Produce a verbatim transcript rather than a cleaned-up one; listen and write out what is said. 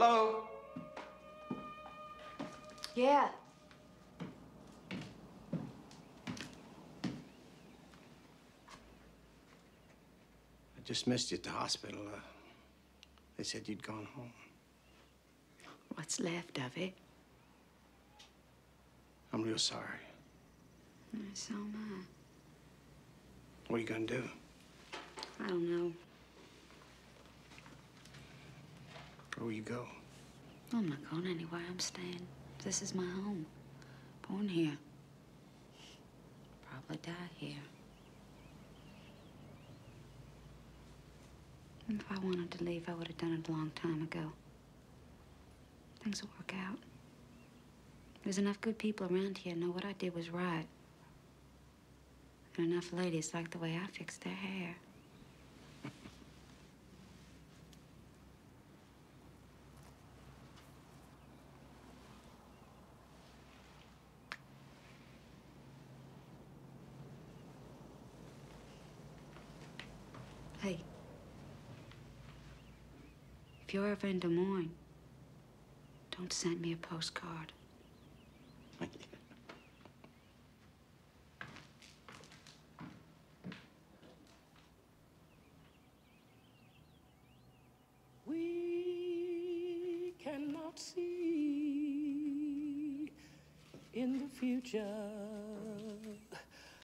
Hello? Yeah. I just missed you at the hospital. Uh, they said you'd gone home. What's left of it? I'm real sorry. Mm, so am I. What are you gonna do? I don't know. Where will you go? I'm not going anywhere. I'm staying. This is my home. Born here. Probably die here. And if I wanted to leave, I would have done it a long time ago. Things will work out. There's enough good people around here know what I did was right. And enough ladies like the way I fixed their hair. Hey, if you're ever in Des Moines, don't send me a postcard. We cannot see in the future.